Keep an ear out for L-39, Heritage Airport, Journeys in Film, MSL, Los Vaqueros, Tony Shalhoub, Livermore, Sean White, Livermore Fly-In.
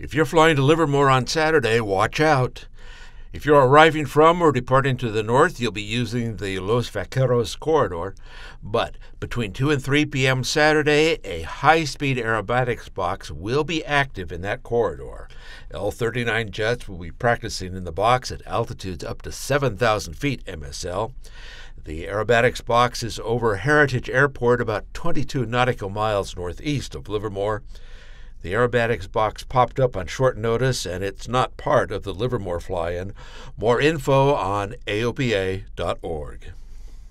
If you're flying to Livermore on Saturday, watch out. If you're arriving from or departing to the north, you'll be using the Los Vaqueros corridor. But between 2 and 3 p.m. Saturday, a high-speed aerobatics box will be active in that corridor. L-39 jets will be practicing in the box at altitudes up to 7,000 feet MSL. The aerobatics box is over Heritage Airport, about 22 nautical miles northeast of Livermore. The aerobatics box popped up on short notice, and it's not part of the Livermore Fly-In. More info on aopa.org.